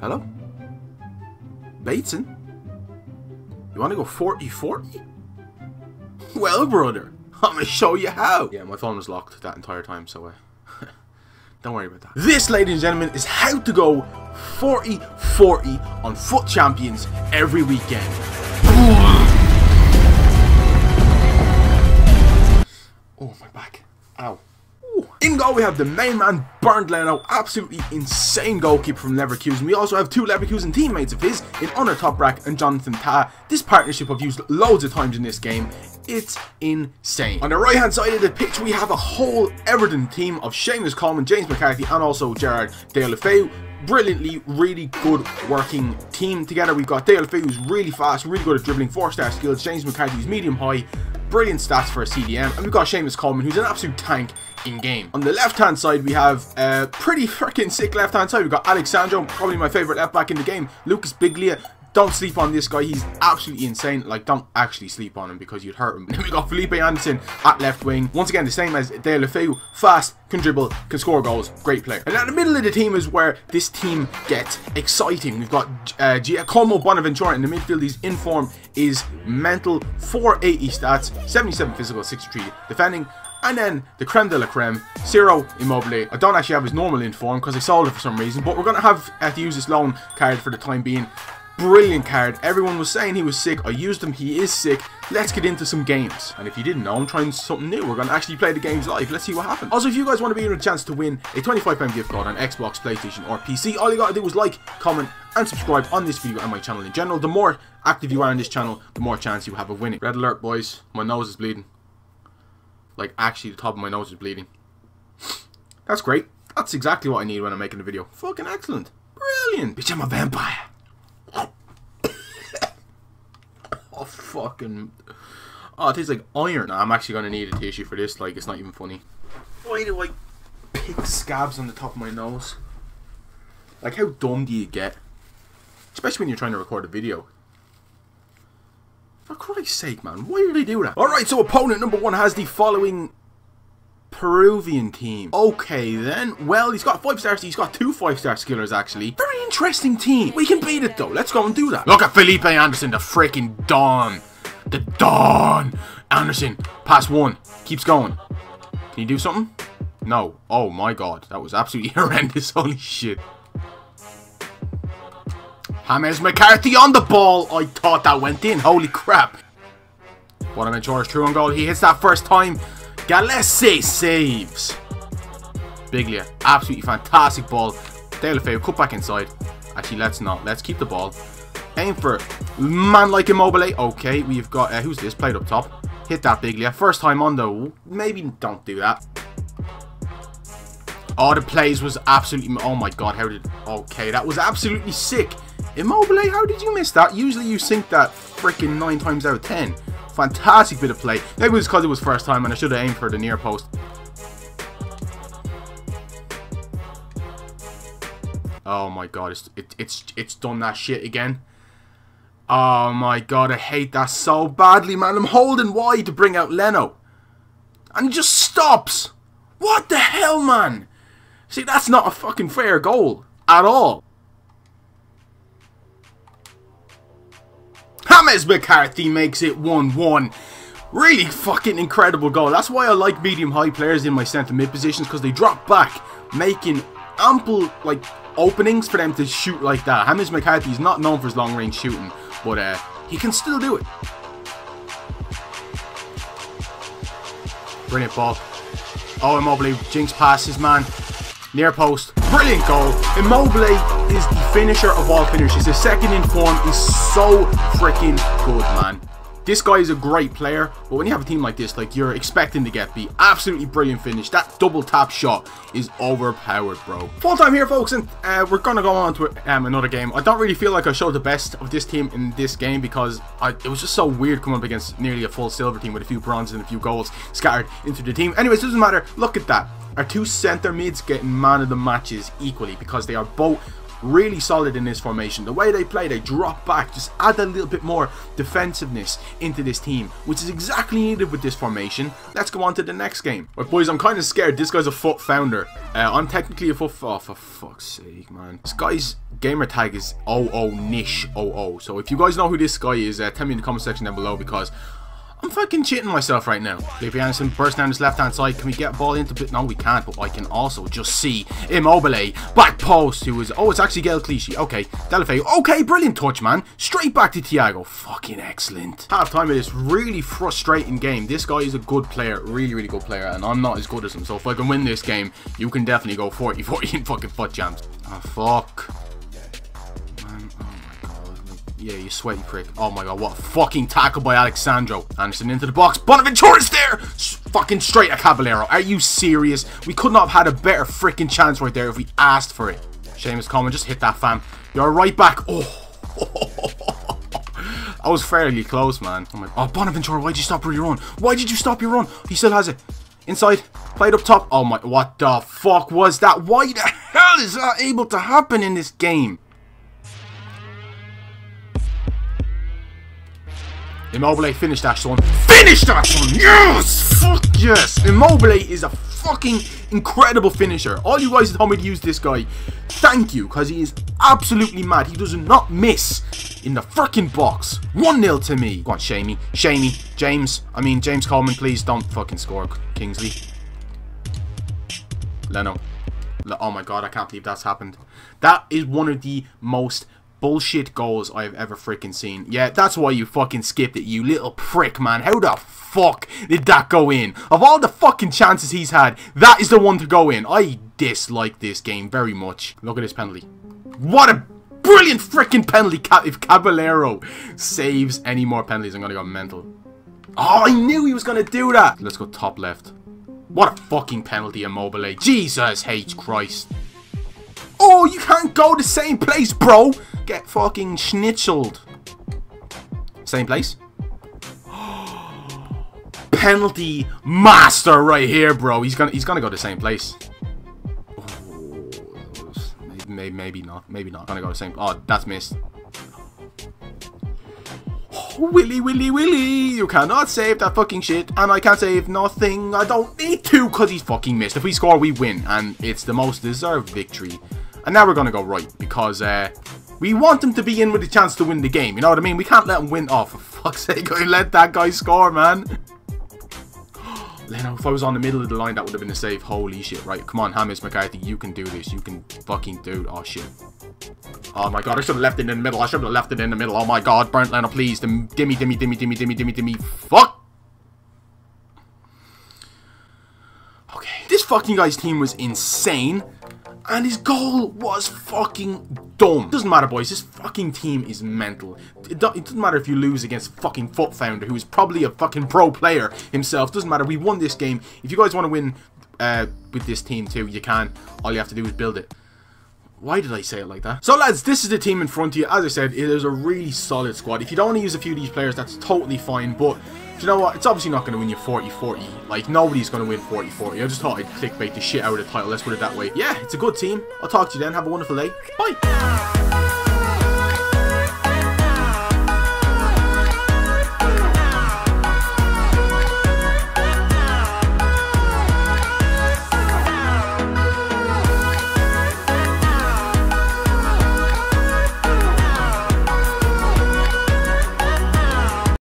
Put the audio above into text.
Hello? Bateson? You wanna go 40-40? Well, brother, I'm gonna show you how. Yeah, my phone was locked that entire time, so don't worry about that. This, ladies and gentlemen, is how to go 40-40 on FUT Champions every weekend. Oh, my back. Ow. In goal, we have the main man, Bernd Leno, absolutely insane goalkeeper from Leverkusen. We also have two Leverkusen teammates of his, in Onur Toprak and Jonathan Tah. This partnership I've used loads of times in this game. It's insane. On the right-hand side of the pitch, we have a whole Everton team of Seamus Coleman, James McCarthy, and also Gerard Deulofeu. Brilliantly, really good working team together. We've got Deulofeu, who's really fast, really good at dribbling, 4-star skills. James McCarthy, who's medium-high. Brilliant stats for a CDM, and we've got Seamus Coleman, who's an absolute tank in game. On the left hand side, we have a pretty freaking sick left hand side. We've got Alexandro, probably my favorite left back in the game. Lucas Biglia, don't sleep on this guy, he's absolutely insane. Like, don't actually sleep on him because you'd hurt him. Then we got Felipe Anderson at left wing. Once again, the same as Deulofeu, fast, can dribble, can score goals, great player. And at the middle of the team is where this team gets exciting. We've got Giacomo Bonaventura in the midfield. His in form is mental. 480 stats, 77 physical, 63 defending. And then the creme de la creme, Ciro Immobile. I don't actually have his normal in form because I sold it for some reason, but we're going to use his loan card for the time being. Brilliant card. Everyone was saying he was sick. I used him. He is sick. Let's get into some games. And if you didn't know, I'm trying something new. We're going to actually play the games live. Let's see what happens. Also, if you guys want to be in a chance to win a £25 gift card on Xbox, PlayStation, or PC, all you got to do is like, comment, and subscribe on this video and my channel in general. The more active you are on this channel, the more chance you have of winning. Red alert, boys. My nose is bleeding. Like, actually, the top of my nose is bleeding. That's great. That's exactly what I need when I'm making a video. Fucking excellent. Brilliant. Bitch, I'm a vampire. Oh, fucking. Oh, it tastes like iron. Nah, I'm actually going to need a tissue for this. Like, it's not even funny. Why do I pick scabs on the top of my nose? Like, how dumb do you get? Especially when you're trying to record a video. For Christ's sake, man. Why did I do that? Alright, so opponent number one has the following Peruvian team. Okay, then. Well, he's got 5-stars. He's got two 5-star skillers, actually. Very interesting team. We can beat it, though. Let's go and do that. Look at Felipe Anderson, the freaking Don. The Don. Anderson, pass one. Keeps going. Can you do something? No. Oh, my God. That was absolutely horrendous. Holy shit. James McCarthy on the ball. I thought that went in. Holy crap. Bonaventura is true on goal. He hits that first time. Galese saves. Biglia, absolutely fantastic ball. Deulofeu, cut back inside. Actually, let's not. Let's keep the ball. Aim for man like Immobile. Okay, we've got who's this? Played up top. Hit that Biglia. First time on though. Maybe don't do that. Oh, the plays was absolutely. Oh my God, how did? Okay, that was absolutely sick. Immobile, how did you miss that? Usually you sink that freaking 9 times out of 10. Fantastic bit of play. Maybe it was because it was first time and I should have aimed for the near post. Oh my God, it's done that shit again. Oh my God, I hate that so badly, man. I'm holding wide to bring out Leno. And he just stops. What the hell, man? See, that's not a fucking fair goal at all. James McCarthy makes it 1-1. Really fucking incredible goal. That's why I like medium-high players in my centre mid positions, because they drop back, making ample like openings for them to shoot like that. James McCarthy is not known for his long-range shooting, but he can still do it. Brilliant ball. Oh, Immobile jinx passes, man. Near post. Brilliant goal. Immobile is the finisher of all finishers. His second in form is so freaking good, man. This guy is a great player, but when you have a team like this, like, you're expecting to get beat. Absolutely brilliant finish. That double tap shot is overpowered, bro. Full time here, folks, and we're going to go on to another game. I don't really feel like I showed the best of this team in this game because it was just so weird coming up against nearly a full silver team with a few bronzes and a few goals scattered into the team. Anyways, it doesn't matter. Look at that. Our two centre mids getting man of the matches equally because they are both really solid in this formation. The way they play, they drop back, just add a little bit more defensiveness into this team, which is exactly needed with this formation. Let's go on to the next game. But boys, I'm kind of scared. This guy's a FUT founder. I'm technically a FUT. Oh, for fuck's sake, man. This guy's gamer tag is OONish00. So if you guys know who this guy is, tell me in the comment section down below, because I'm fucking shitting myself right now. Felipe Anderson burst down his left hand side. Can we get a ball into it? No, we can't, but I can also just see Immobile. Back post, who is... Oh, it's actually Gael Clichy. Okay, Deulofeu. Okay, brilliant touch, man. Straight back to Thiago. Fucking excellent. Half time of this really frustrating game. This guy is a good player. Really, really good player. And I'm not as good as him. So if I can win this game, you can definitely go 40-40 in fucking FUT Champs. Oh, fuck. Yeah, you sweaty prick. Oh my god, what a fucking tackle by Alexandro. Anderson into the box. Bonaventura's there! Fucking straight at Caballero. Are you serious? We could not have had a better freaking chance right there if we asked for it. Seamus Coleman, just hit that, fam. You're right back. Oh. I was fairly close, man. Oh, my god. Oh, Bonaventura, why'd you stop your run? Why did you stop your run? He still has it. Inside. Played up top. Oh my... What the fuck was that? Why the hell is that able to happen in this game? Immobile, finish that, son. Finish that, son! Yes! Fuck yes! Immobile is a fucking incredible finisher. All you guys told me to use this guy. Thank you, because he is absolutely mad. He does not miss in the freaking box. 1-0 to me. Go on, Shamey. Shamey. James. I mean, James Coleman, please don't fucking score, Kingsley. Leno. Oh my god, I can't believe that's happened. That is one of the most... bullshit goals I've ever freaking seen. Yeah, that's why you fucking skipped it, you little prick, man. How the fuck did that go in? Of all the fucking chances he's had, that is the one to go in. I dislike this game very much. Look at this penalty. What a brilliant freaking penalty. If Caballero saves any more penalties, I'm gonna go mental. Oh, I knew he was gonna do that. Let's go top left. What a fucking penalty, Immobile. Jesus H. Christ. Oh, you can't go the same place, bro. Get fucking schnitzeled. Same place. Penalty master right here, bro. He's gonna go the same place. Oh, maybe not. Gonna go the same. Oh, that's missed. Oh, Willy. You cannot save that fucking shit, and I can't save nothing. I don't need to, cause he's fucking missed. If we score, we win, and it's the most deserved victory. And now we're going to go right, because we want them to be in with a chance to win the game. You know what I mean? We can't let them win. Oh, for fuck's sake, I let that guy score, man. Leno, if I was on the middle of the line, that would have been a save. Holy shit, right. Come on, James McCarthy, you can do this. You can fucking do it. Oh, shit. Oh, my God, I should have left it in the middle. I should have left it in the middle. Oh, my God, Bernd Leno, please. Dimmy. Fuck. Okay. This fucking guy's team was insane. And his goal was fucking dumb. Doesn't matter, boys. This fucking team is mental. It doesn't matter if you lose against fucking FUT founder, who is probably a fucking pro player himself. Doesn't matter. We won this game. If you guys want to win with this team too, you can. All you have to do is build it. Why did I say it like that? So lads, this is the team in front of you. As I said, it is a really solid squad. If you don't want to use a few of these players, that's totally fine. But you know what? It's obviously not going to win you 40-40. Like, nobody's going to win 40-40. I just thought I'd clickbait the shit out of the title. Let's put it that way. Yeah, it's a good team. I'll talk to you then. Have a wonderful day. Bye.